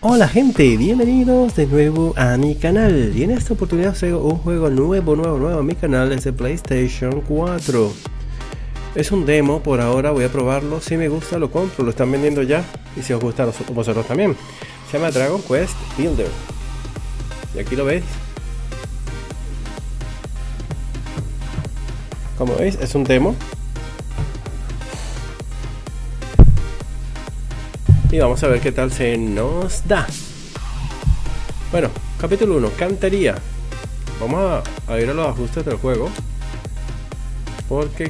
Hola gente, bienvenidos de nuevo a mi canal. Y en esta oportunidad os traigo un juego nuevo a mi canal desde PlayStation 4. Es un demo, por ahora voy a probarlo. Si me gusta lo compro, lo están vendiendo ya. Y si os gusta vosotros también. Se llama Dragon Quest Builder. Y aquí lo veis. Como veis, es un demo. Y vamos a ver qué tal se nos da. Bueno, capítulo 1, Cantería. Vamos a ir a los ajustes del juego, porque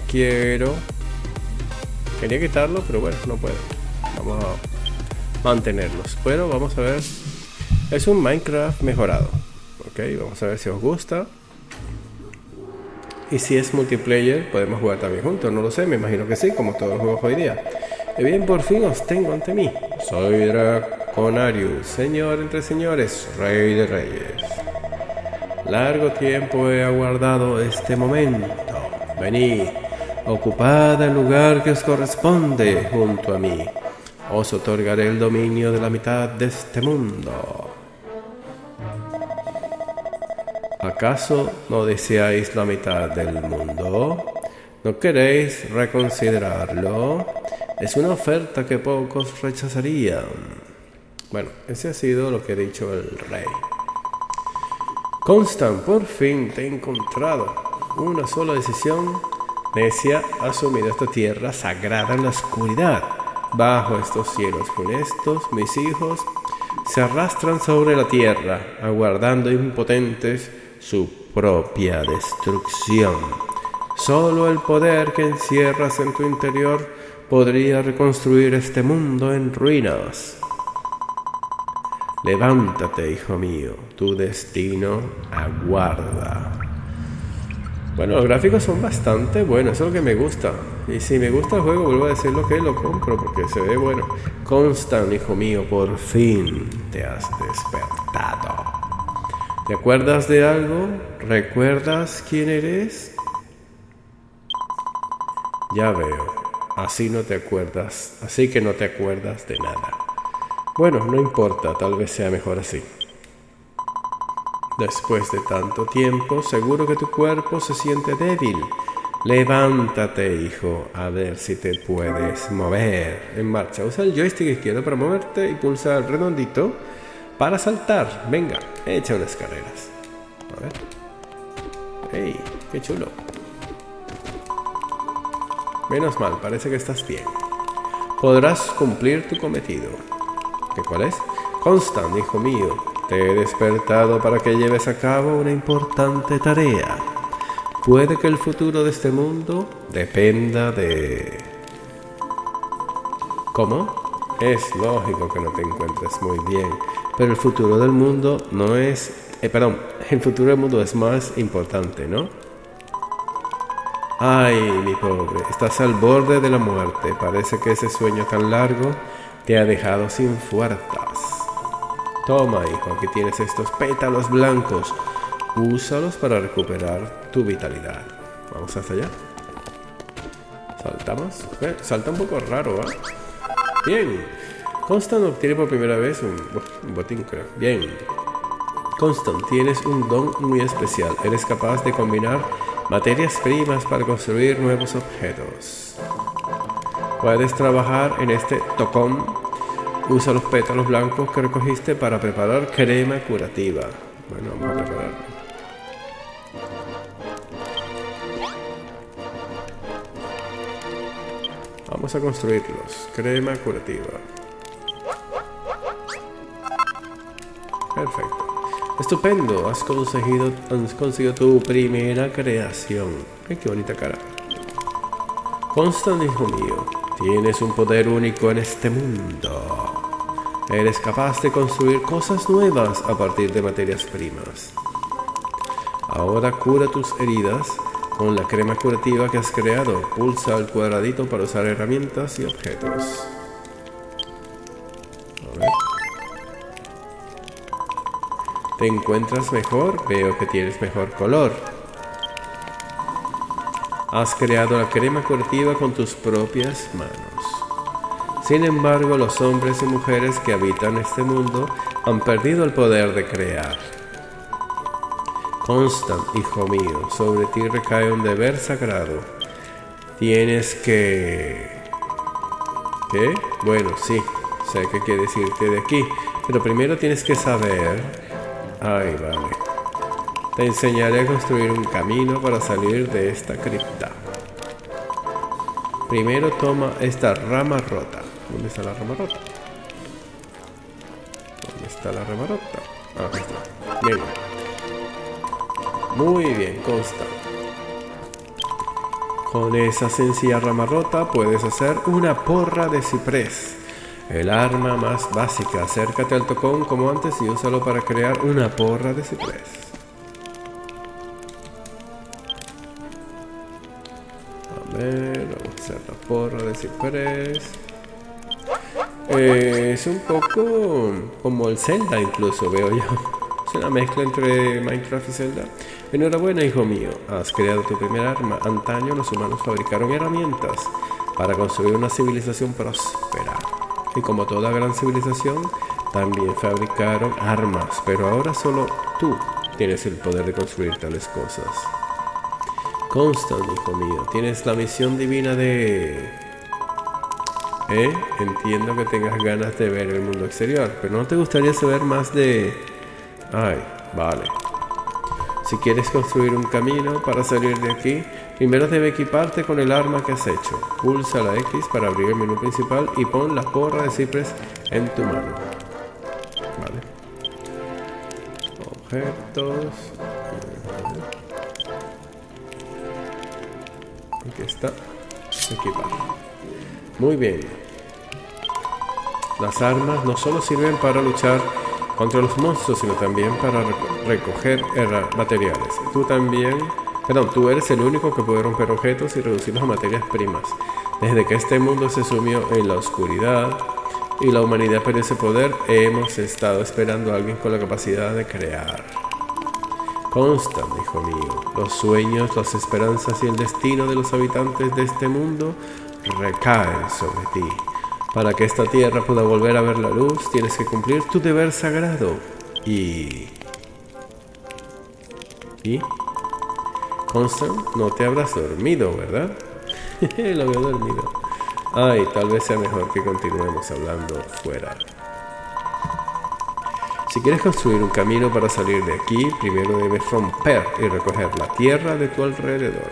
quería quitarlo, pero bueno, no puedo. Vamos a mantenerlos. Bueno, vamos a ver. Es un Minecraft mejorado. Ok, vamos a ver si os gusta. Y si es multiplayer, podemos jugar también juntos. No lo sé, me imagino que sí, como todos los juegos hoy día. Y bien, por fin os tengo ante mí. Soy Draconarius, señor entre señores, rey de reyes. Largo tiempo he aguardado este momento. Venid, ocupad el lugar que os corresponde junto a mí. Os otorgaré el dominio de la mitad de este mundo. ¿Acaso no deseáis la mitad del mundo? ¿No queréis reconsiderarlo? Es una oferta que pocos rechazarían. Bueno, ese ha sido lo que ha dicho el rey. Constan, por fin te he encontrado. Una sola decisión necia ha sumido esta tierra sagrada en la oscuridad. Bajo estos cielos funestos, mis hijos se arrastran sobre la tierra, aguardando impotentes su propia destrucción. Solo el poder que encierras en tu interior podría reconstruir este mundo en ruinas. Levántate, hijo mío, tu destino aguarda. Bueno, los gráficos son bastante buenos, eso es lo que me gusta. Y si me gusta el juego, vuelvo a decir lo que lo compro, porque se ve bueno. Constan, hijo mío, por fin te has despertado. ¿Te acuerdas de algo? ¿Recuerdas quién eres? Ya veo. Así no te acuerdas, así que no te acuerdas de nada. Bueno, no importa, tal vez sea mejor así. Después de tanto tiempo, seguro que tu cuerpo se siente débil. Levántate, hijo, a ver si te puedes mover. En marcha, usa el joystick izquierdo para moverte y pulsa el redondito para saltar. Venga, echa unas carreras. A ver. ¡Ey! ¡Qué chulo! Menos mal, parece que estás bien. Podrás cumplir tu cometido. ¿Qué cuál es? Constan, hijo mío, te he despertado para que lleves a cabo una importante tarea. Puede que el futuro de este mundo dependa de... ¿Cómo? Es lógico que no te encuentres muy bien, pero el futuro del mundo no es... el futuro del mundo es más importante, ¿no? Ay, mi pobre, estás al borde de la muerte. Parece que ese sueño tan largo te ha dejado sin fuerzas. Toma, hijo, aquí tienes estos pétalos blancos. Úsalos para recuperar tu vitalidad. Vamos hacia allá. Saltamos. Salta un poco raro, ¿eh? Bien. Constan obtiene por primera vez un botín, creo. Bien. Constan, tienes un don muy especial. Eres capaz de combinar materias primas para construir nuevos objetos. Puedes trabajar en este tocón. Usa los pétalos blancos que recogiste para preparar crema curativa. Bueno, vamos a prepararlo. Vamos a construirlos. Crema curativa. Perfecto. Estupendo, has conseguido tu primera creación. ¡Ay, qué bonita cara! Constan, hijo mío, tienes un poder único en este mundo. Eres capaz de construir cosas nuevas a partir de materias primas. Ahora cura tus heridas con la crema curativa que has creado. Pulsa el cuadradito para usar herramientas y objetos. A ver. ¿Te encuentras mejor? Veo que tienes mejor color. Has creado la crema curativa con tus propias manos. Sin embargo, los hombres y mujeres que habitan este mundo han perdido el poder de crear. Constan, hijo mío, sobre ti recae un deber sagrado. Tienes que... ¿Qué? Bueno, sí, sé que quiere decirte de aquí, pero primero tienes que saber... Ay, vale. Te enseñaré a construir un camino para salir de esta cripta. Primero toma esta rama rota. ¿Dónde está la rama rota? ¿Dónde está la rama rota? Ah, está. Bien. Muy bien, consta. Con esa sencilla rama rota puedes hacer una porra de ciprés. El arma más básica. Acércate al tocón como antes y úsalo para crear una porra de ciprés. Vamos a hacer la porra de ciprés. Es un poco como el Zelda, incluso veo yo. Es una mezcla entre Minecraft y Zelda. Enhorabuena, hijo mío, has creado tu primer arma. Antaño los humanos fabricaron herramientas para construir una civilización próspera. Y como toda gran civilización, también fabricaron armas. Pero ahora solo tú tienes el poder de construir tales cosas. Constan, hijo mío, tienes la misión divina de... Entiendo que tengas ganas de ver el mundo exterior, pero ¿no te gustaría saber más de...? Ay, vale. Si quieres construir un camino para salir de aquí, primero debe equiparte con el arma que has hecho. Pulsa la X para abrir el menú principal y pon la porra de ciprés en tu mano. Vale. Objetos... Aquí está, equipado. Muy bien. Las armas no solo sirven para luchar contra los monstruos, sino también para recoger materiales. Tú eres el único que puede romper objetos y reducirlos a materias primas. Desde que este mundo se sumió en la oscuridad y la humanidad perdió ese poder, hemos estado esperando a alguien con la capacidad de crear. Constan, hijo mío, los sueños, las esperanzas y el destino de los habitantes de este mundo recaen sobre ti. Para que esta tierra pueda volver a ver la luz, tienes que cumplir tu deber sagrado. Constan, no te habrás dormido, ¿verdad? Lo veo dormido. Ay, tal vez sea mejor que continuemos hablando fuera. Si quieres construir un camino para salir de aquí, primero debes romper y recoger la tierra de tu alrededor.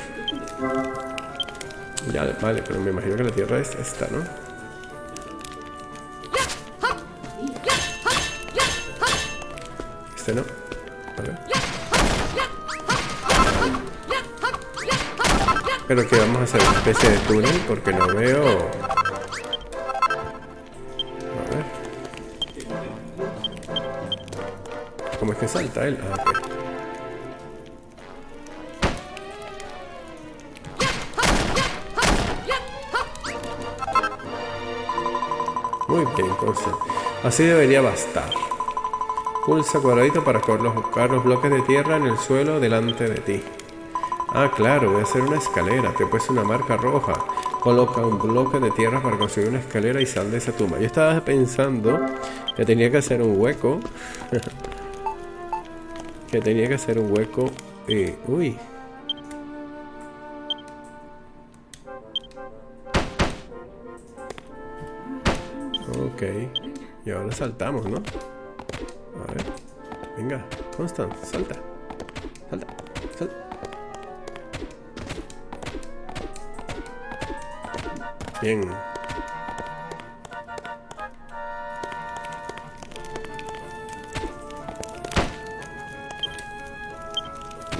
Ya, vale, pero me imagino que la tierra es esta, ¿no? Este no. A ver. Pero que vamos a hacer una especie de túnel porque no veo... ¿Cómo es que salta él? Ah, ok. Muy bien, entonces. Así debería bastar. Pulsa cuadradito para colocar los bloques de tierra en el suelo delante de ti. Ah, claro, voy a hacer una escalera. Te he puesto una marca roja. Coloca un bloque de tierra para construir una escalera y sal de esa tumba. Yo estaba pensando que tenía que hacer un hueco. Uy. Ok. Y ahora saltamos, ¿no? A ver. Venga, Constan, salta. Salta. Salta. Bien.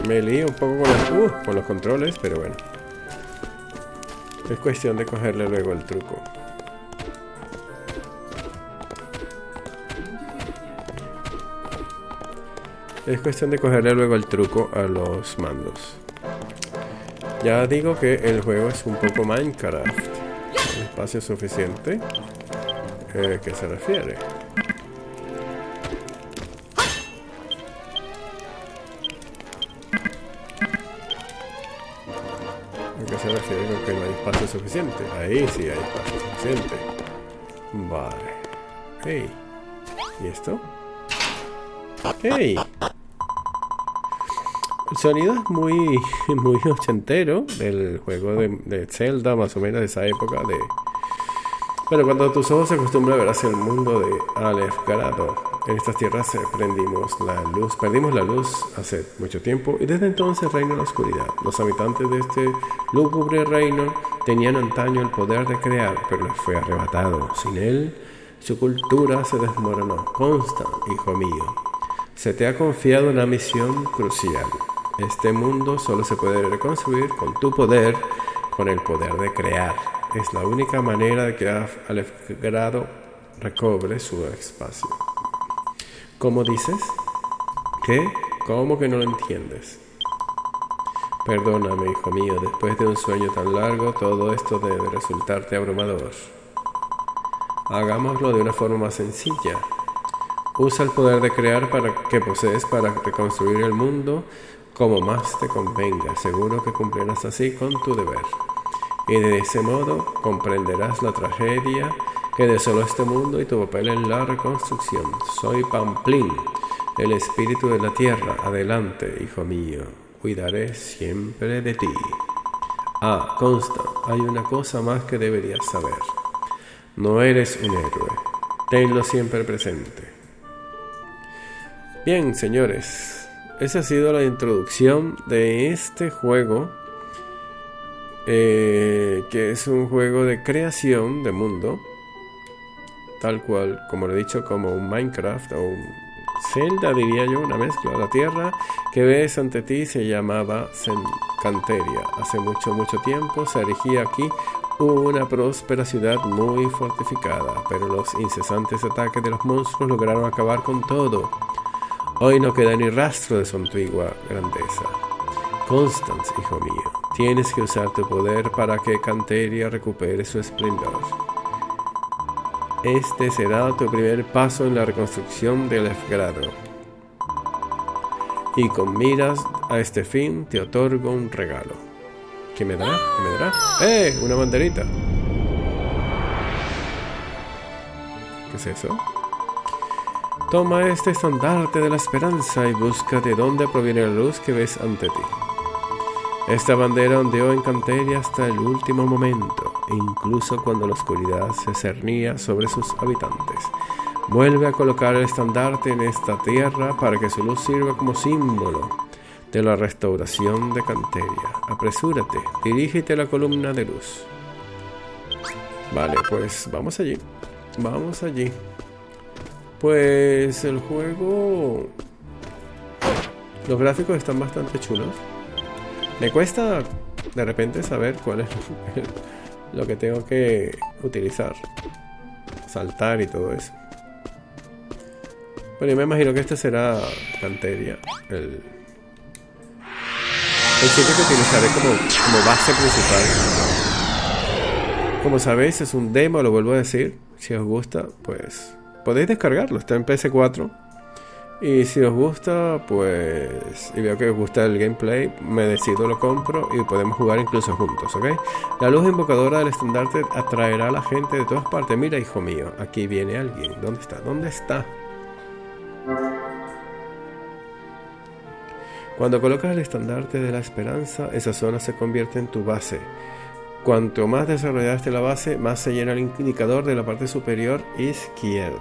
Me lío un poco con los controles, pero bueno. Es cuestión de cogerle luego el truco. A los mandos. Ya digo que el juego es un poco Minecraft. El espacio suficiente. ¿Qué se refiere? Ahí sí hay espacio suficiente. Vale. Hey. ¿Y esto? Hey. El sonido es muy ochentero del juego de Zelda, más o menos de esa época de... Bueno, cuando tus ojos se acostumbran verás el mundo de Alesgrado. En estas tierras perdimos la luz hace mucho tiempo y desde entonces reina la oscuridad. Los habitantes de este lúgubre reino tenían antaño el poder de crear, pero les fue arrebatado. Sin él, su cultura se desmoronó. Constan, hijo mío, se te ha confiado una misión crucial. Este mundo solo se puede reconstruir con tu poder, con el poder de crear. Es la única manera de que Alesgrado recobre su espacio. ¿Cómo dices? ¿Qué? ¿Cómo que no lo entiendes? Perdóname, hijo mío, después de un sueño tan largo, todo esto debe resultarte abrumador. Hagámoslo de una forma más sencilla. Usa el poder de crear que posees para reconstruir el mundo como más te convenga. Seguro que cumplirás así con tu deber. Y de ese modo comprenderás la tragedia que desoló este mundo y tu papel en la reconstrucción. Soy Pamplín, el espíritu de la tierra. Adelante, hijo mío. Cuidaré siempre de ti. Ah, consta, hay una cosa más que deberías saber. No eres un héroe. Tenlo siempre presente. Bien, señores. Esa ha sido la introducción de este juego. Que es un juego de creación de mundo, tal cual, como lo he dicho, como un Minecraft o un Zelda, diría yo, una mezcla. La tierra que ves ante ti se llamaba Cantería. Hace mucho tiempo se erigía aquí una próspera ciudad muy fortificada, pero los incesantes ataques de los monstruos lograron acabar con todo. Hoy no queda ni rastro de su antigua grandeza. Constan, hijo mío, tienes que usar tu poder para que Cantería recupere su esplendor. Este será tu primer paso en la reconstrucción del Alesgrado. Y con miras a este fin te otorgo un regalo. ¿Qué me dará? ¿Qué me dará? ¡Eh! ¡Una banderita! ¿Qué es eso? Toma este estandarte de la esperanza y busca de dónde proviene la luz que ves ante ti. Esta bandera ondeó en Cantería hasta el último momento, incluso cuando la oscuridad se cernía sobre sus habitantes. Vuelve a colocar el estandarte en esta tierra para que su luz sirva como símbolo de la restauración de Cantería. Apresúrate, dirígete a la columna de luz. Vale, pues vamos allí. Vamos allí. Pues el juego... Los gráficos están bastante chulos. Me cuesta de repente saber cuál es lo que tengo que utilizar. Saltar y todo eso. Bueno, yo me imagino que este será Cantería. El sitio que utilizaré como base principal. Como sabéis, es un demo, lo vuelvo a decir. Si os gusta, pues... podéis descargarlo, está en PS4. Y si os gusta, pues... y veo que os gusta el gameplay, me decido, lo compro y podemos jugar incluso juntos, ¿ok? La luz invocadora del estandarte atraerá a la gente de todas partes. Mira, hijo mío, aquí viene alguien. ¿Dónde está? ¿Dónde está? Cuando colocas el estandarte de la esperanza, esa zona se convierte en tu base. Cuanto más desarrollaste la base, más se llena el indicador de la parte superior izquierda.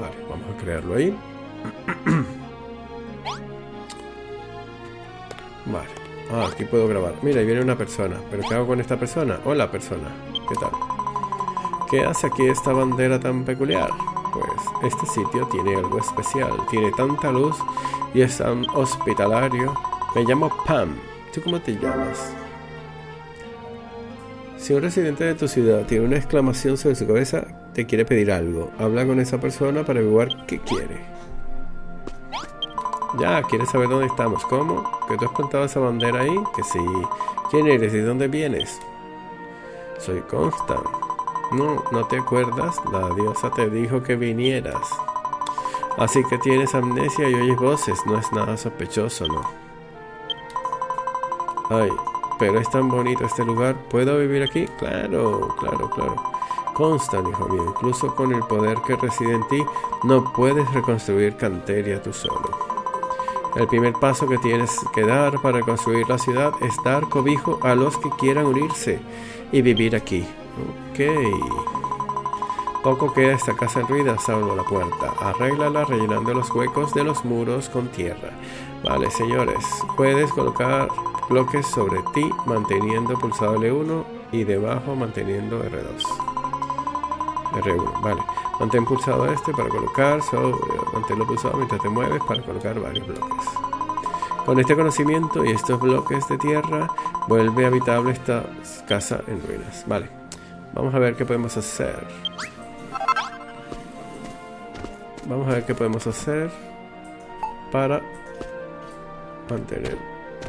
Vale, vamos a crearlo ahí. Vale. Ah, aquí puedo grabar. Mira, ahí viene una persona. ¿Pero qué hago con esta persona? Hola, persona. ¿Qué tal? ¿Qué hace aquí esta bandera tan peculiar? Pues este sitio tiene algo especial. Tiene tanta luz y es tan hospitalario. Me llamo Pam. ¿Tú cómo te llamas? Si un residente de tu ciudad tiene una exclamación sobre su cabeza, te quiere pedir algo. Habla con esa persona para averiguar qué quiere. Ya, ¿quieres saber dónde estamos? ¿Cómo? ¿Que tú has plantado esa bandera ahí? Que sí. ¿Quién eres y dónde vienes? Soy Constan. No, ¿no te acuerdas? La diosa te dijo que vinieras. Así que tienes amnesia y oyes voces. No es nada sospechoso, ¿no? Ay, pero es tan bonito este lugar. ¿Puedo vivir aquí? Claro, claro, claro. Constan, hijo mío, incluso con el poder que reside en ti, no puedes reconstruir Cantería tú solo. El primer paso que tienes que dar para construir la ciudad es dar cobijo a los que quieran unirse y vivir aquí. Ok. Poco queda esta casa en ruinas, salvo la puerta. Arréglala rellenando los huecos de los muros con tierra. Vale, señores. Puedes colocar bloques sobre ti manteniendo pulsado L1 y debajo manteniendo R2. R1, vale. Mantén pulsado este para colocar, manténlo pulsado mientras te mueves para colocar varios bloques. Con este conocimiento y estos bloques de tierra, vuelve habitable esta casa en ruinas. Vale, vamos a ver qué podemos hacer. Vamos a ver qué podemos hacer para mantener...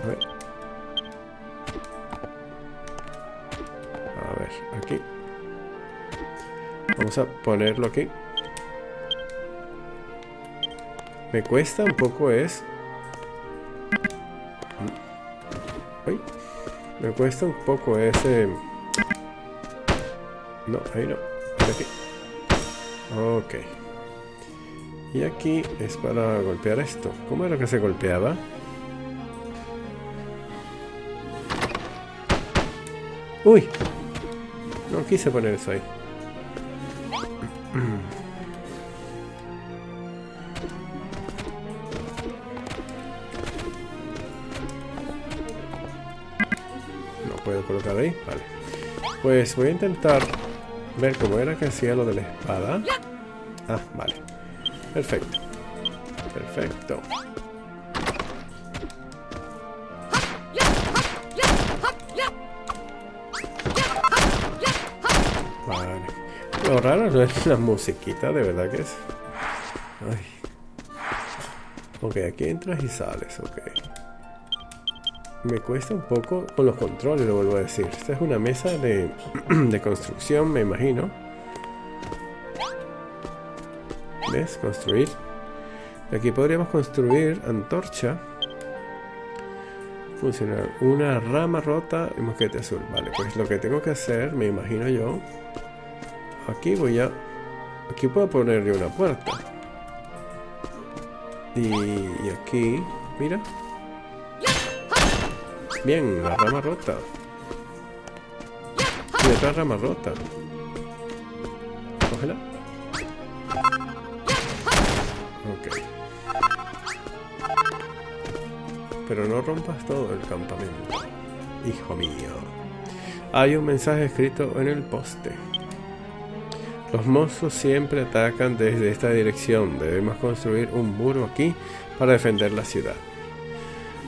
A ver. A ver, aquí. Vamos a ponerlo aquí. Me cuesta un poco me cuesta un poco ese... No, ahí no. Aquí. Ok. Y aquí es para golpear esto. ¿Cómo era que se golpeaba? ¡Uy! No quise poner eso ahí. No puedo colocar ahí, vale. Pues voy a intentar ver cómo era que hacía lo de la espada. Ah, vale. Perfecto. Perfecto. Lo raro no es la musiquita, de verdad que es. Ay. Ok, aquí entras y sales, ok. Me cuesta un poco con los controles, lo vuelvo a decir. Esta es una mesa de construcción, me imagino. ¿Ves? Construir. Aquí podríamos construir antorcha. Funcionar. Una rama rota y mosquete azul. Vale, pues lo que tengo que hacer, me imagino yo... Aquí voy a... Aquí puedo ponerle una puerta. Y aquí... Mira. Bien, la rama rota. Y otra rama rota. Cógela. Ok. Pero no rompas todo el campamento. Hijo mío. Hay un mensaje escrito en el poste. Los monstruos siempre atacan desde esta dirección. Debemos construir un muro aquí para defender la ciudad.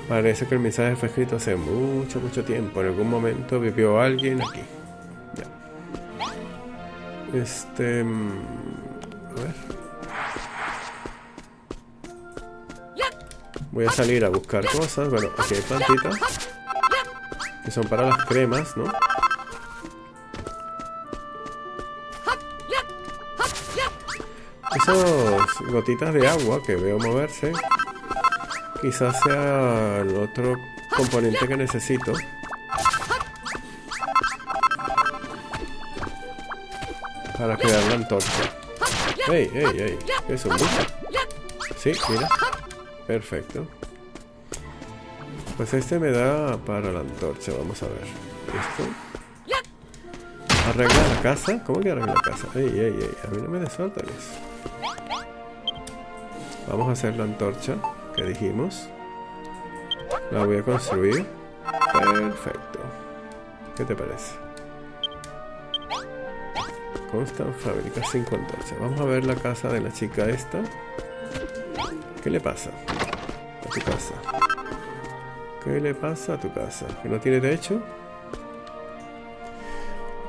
Parece que el mensaje fue escrito hace mucho, mucho tiempo. En algún momento vivió alguien aquí. Ya. A ver. Voy a salir a buscar cosas. Bueno, aquí hay plantitas. Que son para las cremas, ¿no? Esas gotitas de agua que veo moverse quizás sea el otro componente que necesito. Para crear la antorcha. ¡Ey, ey, ey! Eso, mucho. Sí, mira. Perfecto. Pues este me da para la antorcha. Vamos a ver. Esto. ¿Arregla la casa? ¿Cómo que arregla la casa? ¡Ey, ey, ey! A mí no me desaltan eso. Vamos a hacer la antorcha que dijimos. La voy a construir. Perfecto. ¿Qué te parece? Constan fabrica 5 antorchas. Vamos a ver la casa de la chica esta. ¿Qué le pasa a tu casa? ¿Qué le pasa a tu casa? ¿Que no tiene techo?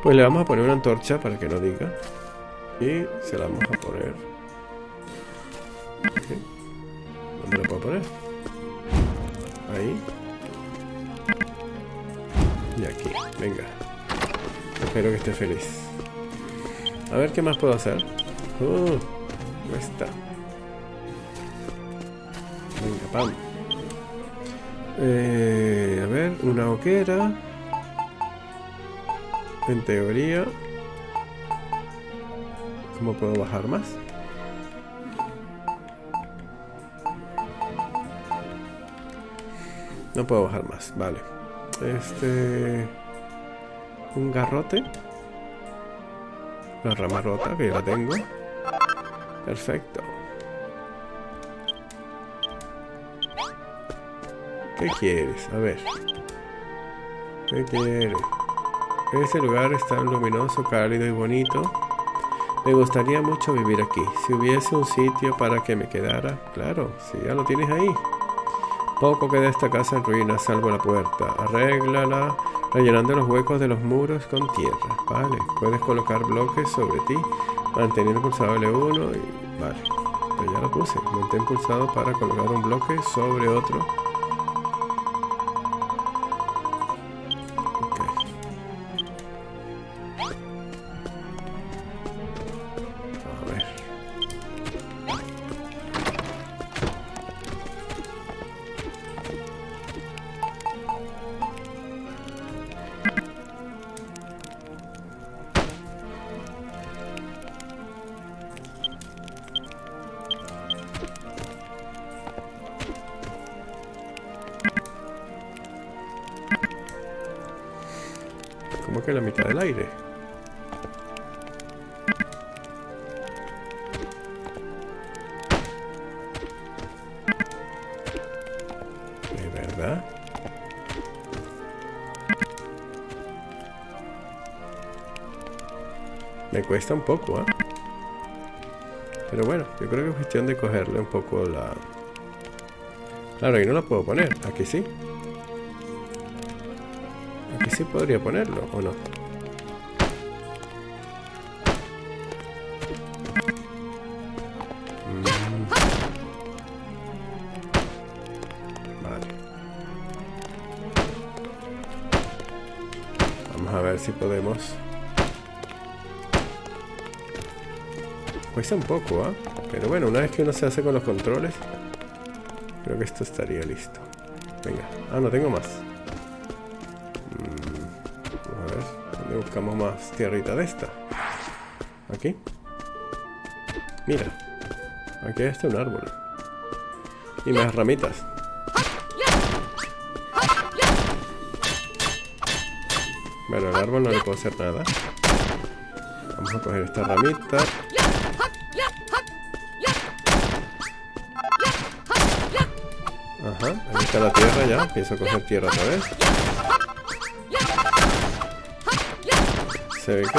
Pues le vamos a poner una antorcha para que no diga. Y se la vamos a poner... Okay. ¿Dónde lo puedo poner? Ahí. Y aquí. Venga. Espero que esté feliz. A ver qué más puedo hacer. No está. Venga, pam. A ver, una hoguera. En teoría. ¿Cómo puedo bajar más? No puedo bajar más, vale. Un garrote. Una rama rota, que ya la tengo. Perfecto. ¿Qué quieres? A ver. ¿Qué quieres? Ese lugar es tan luminoso, cálido y bonito. Me gustaría mucho vivir aquí. Si hubiese un sitio para que me quedara. Claro, si ya lo tienes ahí. Poco queda esta casa en ruinas, salvo la puerta. Arréglala rellenando los huecos de los muros con tierra. Vale, puedes colocar bloques sobre ti manteniendo pulsado L1 y... Vale, pero ya lo puse. Mantén pulsado para colocar un bloque sobre otro. Que la mitad del aire. ¿De verdad? Me cuesta un poco, ¿eh? Pero bueno, yo creo que es cuestión de cogerle un poco la... Claro, ahí no la puedo poner. Aquí sí. Sí podría ponerlo, ¿o no? Vale. Vamos a ver si podemos. Cuesta un poco, ¿ah? Pero bueno, una vez que uno se hace con los controles, creo que esto estaría listo. Venga. Ah, no tengo más. Buscamos más tierrita de esta. Aquí. Mira. Aquí está un árbol. Y más ramitas. Bueno, al árbol no le puedo hacer nada. Vamos a coger esta ramita. Ajá, ahí está la tierra ya. Empiezo a coger tierra otra vez. Se ve que...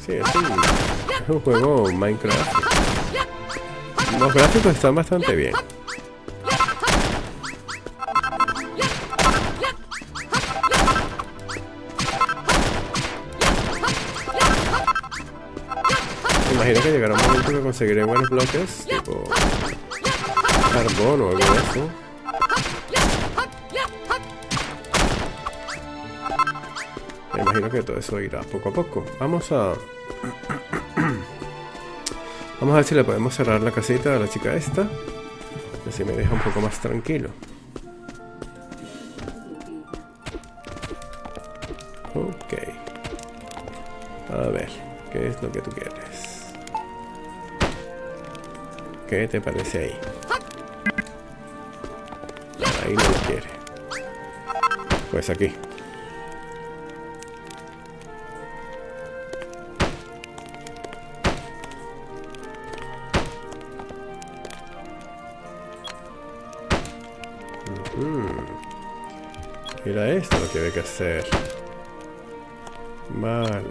Sí, es un juego Minecraft. Los gráficos están bastante bien. Me imagino que llegará un momento que conseguiré buenos bloques, tipo carbón o algo de eso. Imagino que todo eso irá poco a poco. Vamos a ver si le podemos cerrar la casita a la chica esta. Así me deja un poco más tranquilo. Ok. A ver, ¿qué es lo que tú quieres? ¿Qué te parece ahí? Ahí no lo quiere. Pues aquí. Mira esto lo que hay que hacer. Vale.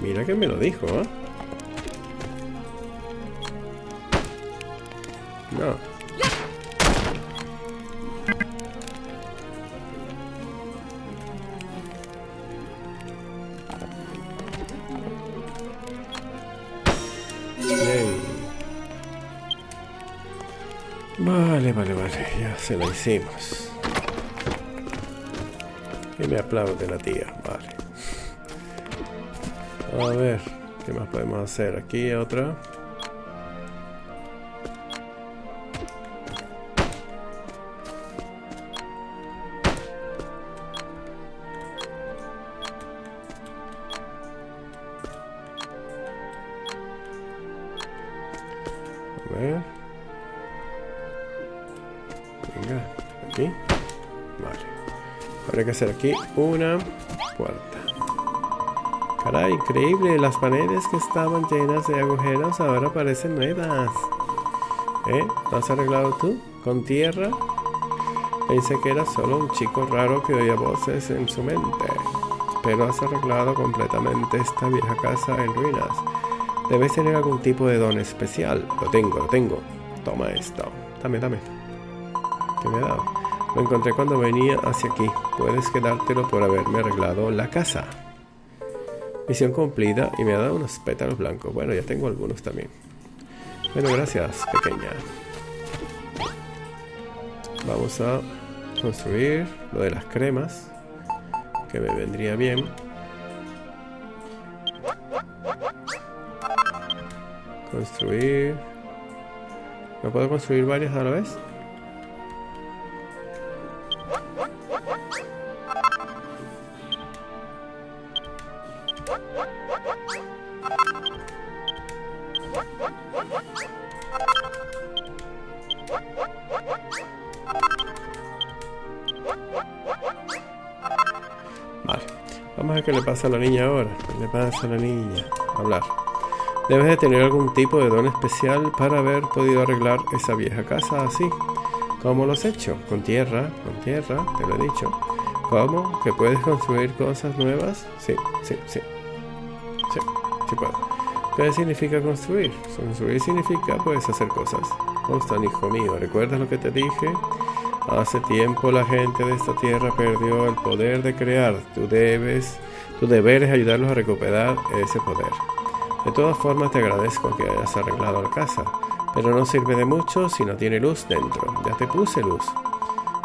Mira que me lo dijo, ¿eh? No. Vale, vale, vale, ya se lo hicimos. Y me aplaude la tía, vale. A ver, ¿qué más podemos hacer? Aquí otra. A ver. Venga, aquí. Vale. Habrá que hacer aquí una puerta. Caray, increíble. Las paredes que estaban llenas de agujeros ahora parecen nuevas. ¿Lo has arreglado tú? ¿Con tierra? Pensé que era solo un chico raro que oía voces en su mente. Pero has arreglado completamente esta vieja casa en ruinas. Debes tener algún tipo de don especial. Lo tengo, lo tengo. Toma esto. Dame, dame. ¿Qué me ha dado? Lo encontré cuando venía hacia aquí. Puedes quedártelo por haberme arreglado la casa. Misión cumplida. Y me ha dado unos pétalos blancos. Bueno, ya tengo algunos también. Bueno, gracias, pequeña. Vamos a construir lo de las cremas, que me vendría bien. Construir. ¿No puedo construir varias a la vez? ¿Qué le pasa a la niña ahora? ¿Qué le pasa a la niña? Hablar. Debes de tener algún tipo de don especial para haber podido arreglar esa vieja casa así. ¿Cómo lo has hecho? Con tierra, te lo he dicho. ¿Cómo? ¿Que puedes construir cosas nuevas? Sí, sí, sí. Sí, sí puedo. ¿Qué significa construir? Construir significa, puedes hacer cosas. Constan, hijo mío, ¿recuerdas lo que te dije? Hace tiempo la gente de esta tierra perdió el poder de crear. Tu deber es ayudarlos a recuperar ese poder. De todas formas, te agradezco que hayas arreglado la casa, pero no sirve de mucho si no tiene luz dentro. Ya te puse luz,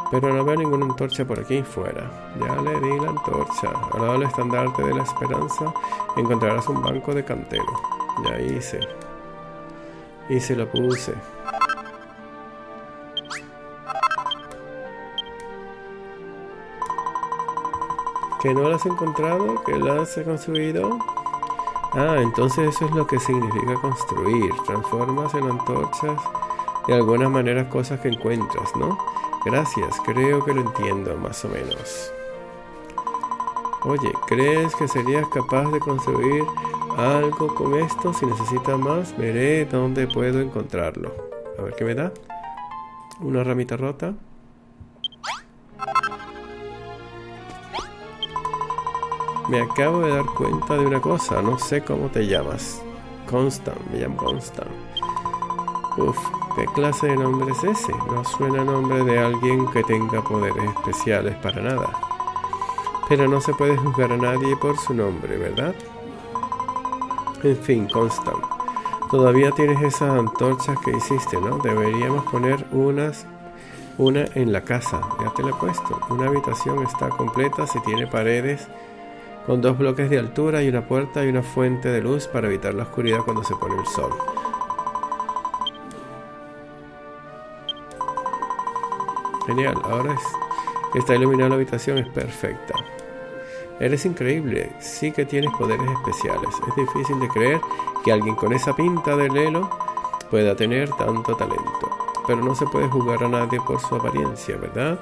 pero no veo ninguna antorcha por aquí fuera. Ya le di la antorcha. Al lado del estandarte de la esperanza encontrarás un banco de cantero. Ya hice. Y se lo puse. ¿Que no las he encontrado? ¿Que las he construido? Ah, entonces eso es lo que significa construir. Transformas en antorchas de alguna manera cosas que encuentras, ¿no? Gracias, creo que lo entiendo más o menos. Oye, ¿crees que serías capaz de construir algo con esto? Si necesitas más, veré dónde puedo encontrarlo. A ver qué me da. Una ramita rota. Me acabo de dar cuenta de una cosa. No sé cómo te llamas. Constan, me llamo Constan. Uf, ¿qué clase de nombre es ese? No suena nombre de alguien que tenga poderes especiales para nada. Pero no se puede juzgar a nadie por su nombre, ¿verdad? En fin, Constan, todavía tienes esas antorchas que hiciste, ¿no? Deberíamos poner una en la casa. Ya te la he puesto. Una habitación está completa si tiene paredes con 2 bloques de altura y una puerta y una fuente de luz para evitar la oscuridad cuando se pone el sol. Genial, ahora está iluminada la habitación, es perfecta. Eres increíble, sí que tienes poderes especiales. Es difícil de creer que alguien con esa pinta de lelo pueda tener tanto talento. Pero no se puede juzgar a nadie por su apariencia, ¿verdad?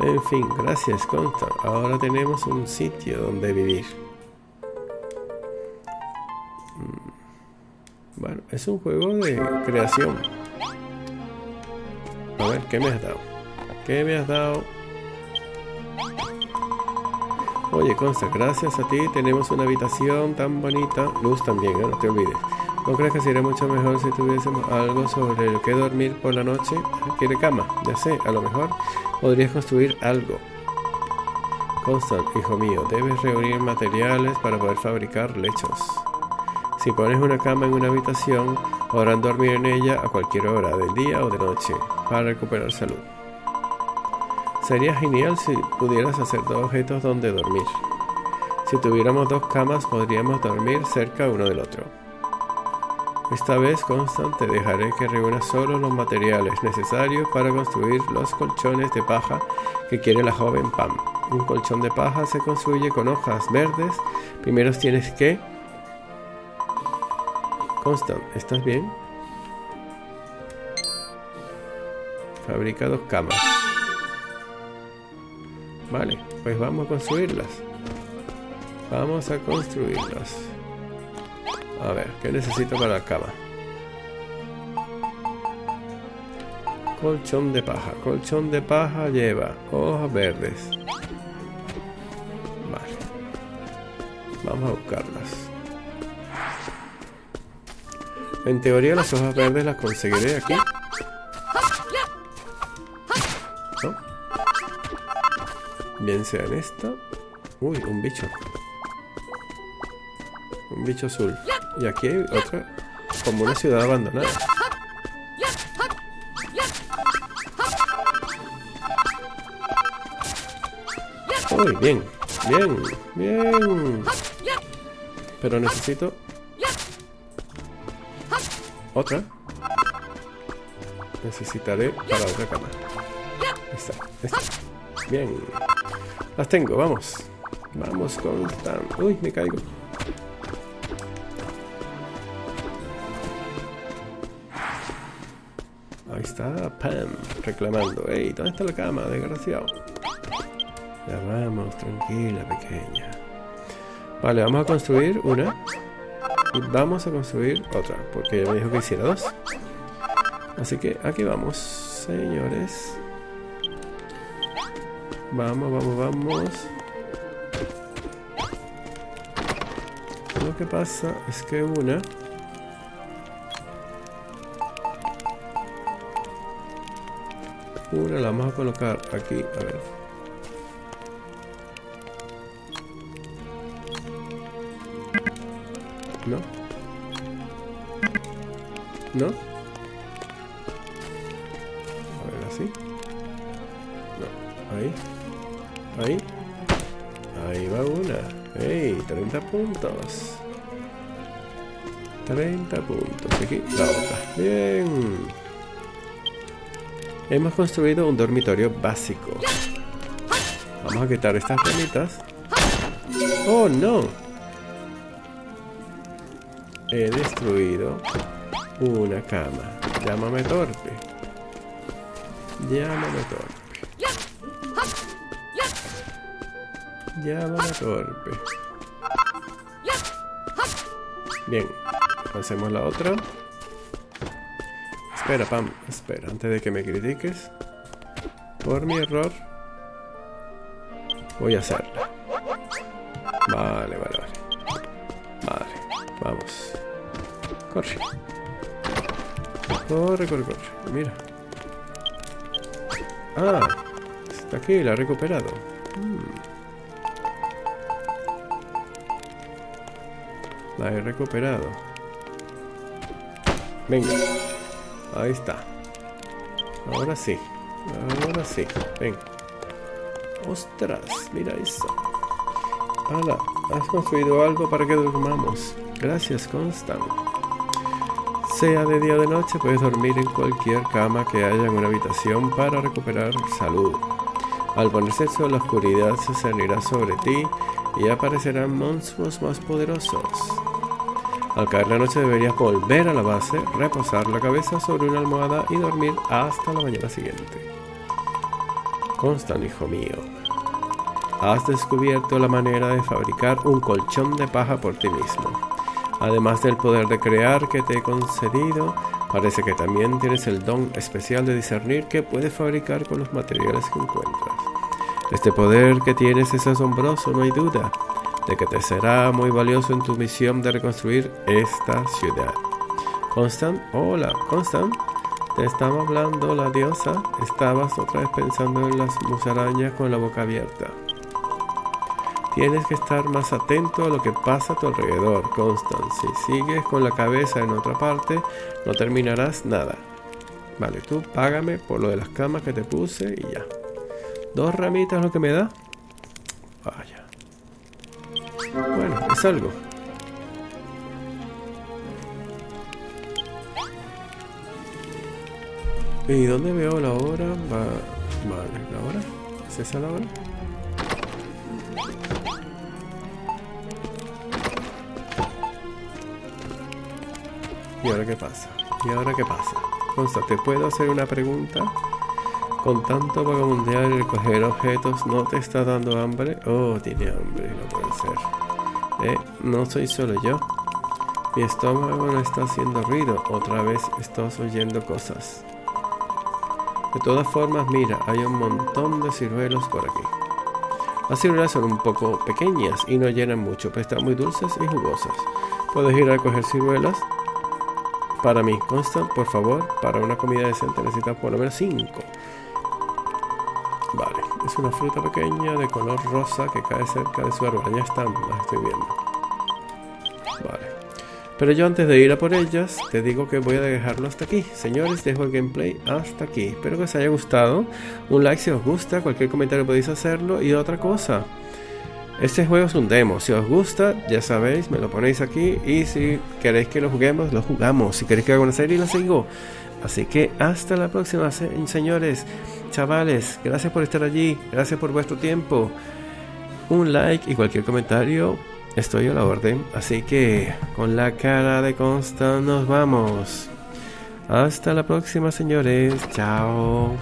En fin, gracias, Constan. Ahora tenemos un sitio donde vivir. Bueno, es un juego de creación. A ver, ¿qué me has dado? ¿Qué me has dado? Oye, Constan, gracias a ti tenemos una habitación tan bonita. Luz también, no te olvides. ¿No crees que sería mucho mejor si tuviésemos algo sobre lo que dormir por la noche? ¿Quiere cama? Ya sé, a lo mejor podrías construir algo. Constan, hijo mío, debes reunir materiales para poder fabricar lechos. Si pones una cama en una habitación, podrán dormir en ella a cualquier hora del día o de noche para recuperar salud. Sería genial si pudieras hacer 2 objetos donde dormir. Si tuviéramos 2 camas, podríamos dormir cerca uno del otro. Esta vez, Constan, te dejaré que reúnas solo los materiales necesarios para construir los colchones de paja que quiere la joven Pam. Un colchón de paja se construye con hojas verdes. Primero tienes que... Constan, ¿estás bien? Fabrica dos camas. Vale, pues vamos a construirlas. Vamos a construirlas. A ver, ¿qué necesito para la cama? Colchón de paja. Colchón de paja lleva hojas verdes. Vale. Vamos a buscarlas. En teoría las hojas verdes las conseguiré aquí. ¿No? Bien sea en esta. Uy, un bicho. Un bicho azul. Y aquí hay otra, como una ciudad abandonada. Uy, bien, bien, bien. Pero necesito otra. Necesitaré para otra cama. Esta, esta. Bien. Las tengo, vamos. Vamos con tan. Uy, me caigo. Ahí está Pam reclamando. Ey, ¿dónde está la cama, desgraciado? Ya vamos, tranquila, pequeña. Vale, vamos a construir una. Y vamos a construir otra, porque ella me dijo que hiciera dos. Así que aquí vamos, señores. Vamos, vamos, vamos. Lo que pasa es que una... Una la vamos a colocar aquí, a ver. No. No. A ver, así. No. Ahí. Ahí. Ahí va una. ¡Ey! 30 puntos. 30 puntos. Aquí la otra. Bien. Hemos construido un dormitorio básico. Vamos a quitar estas ramitas. ¡Oh, no! He destruido una cama. Llámame torpe. Llámame torpe. Llámame torpe. Bien. Hacemos la otra. Espera, Pam. Espera, antes de que me critiques por mi error, voy a hacerla. Vale, vale, vale. Vale. Vamos. Corre. Corre, corre, corre. Mira. Ah, está aquí, la ha recuperado. La he recuperado. Venga. Ahí está. Ahora sí. Ahora sí. Venga. Ostras, mira eso. Ala, has construido algo para que durmamos. Gracias, Constan. Sea de día o de noche, puedes dormir en cualquier cama que haya en una habitación para recuperar salud. Al ponerse el sol, la oscuridad se cernirá sobre ti y aparecerán monstruos más poderosos. Al caer la noche deberías volver a la base, reposar la cabeza sobre una almohada y dormir hasta la mañana siguiente. Constan, hijo mío. Has descubierto la manera de fabricar un colchón de paja por ti mismo. Además del poder de crear que te he concedido, parece que también tienes el don especial de discernir que puedes fabricar con los materiales que encuentras. Este poder que tienes es asombroso, no hay duda, de que te será muy valioso en tu misión de reconstruir esta ciudad. Constan, hola, Constan, te estaba hablando la diosa, estabas otra vez pensando en las musarañas con la boca abierta. Tienes que estar más atento a lo que pasa a tu alrededor, Constan. Si sigues con la cabeza en otra parte, no terminarás nada. Vale, tú págame por lo de las camas que te puse y ya. Dos ramitas lo que me da. Vaya. Bueno, es algo. ¿Y dónde veo la hora? Vale, ¿la hora? ¿Es esa la hora? ¿Y ahora qué pasa? ¿Y ahora qué pasa? Consta, ¿te puedo hacer una pregunta? Con tanto vagabundear y recoger objetos, ¿no te está dando hambre? Oh, tiene hambre, no puede ser. No soy solo yo. Mi estómago no está haciendo ruido. Otra vez estás oyendo cosas. De todas formas, mira, hay un montón de ciruelos por aquí. Las ciruelas son un poco pequeñas y no llenan mucho, pero están muy dulces y jugosas. ¿Puedes ir a coger ciruelas? Para mí, Constan, por favor, para una comida decente necesitas por lo menos 5. Vale, es una fruta pequeña de color rosa que cae cerca de su árbol. Ya están, las estoy viendo. Vale. Pero yo antes de ir a por ellas, te digo que voy a dejarlo hasta aquí. Señores, dejo el gameplay hasta aquí. Espero que os haya gustado. Un like si os gusta, cualquier comentario podéis hacerlo. Y otra cosa, este juego es un demo. Si os gusta, ya sabéis, me lo ponéis aquí. Y si queréis que lo juguemos, lo jugamos. Si queréis que haga una serie, la sigo. Así que hasta la próxima, señores, chavales. Gracias por estar allí. Gracias por vuestro tiempo. Un like y cualquier comentario. Estoy a la orden, así que con la cara de Constan nos vamos. Hasta la próxima, señores. Chao.